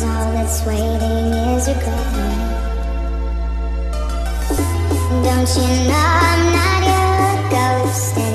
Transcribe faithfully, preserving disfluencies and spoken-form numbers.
'cause all that's waiting is regret. Don't you know I'm not your ghost?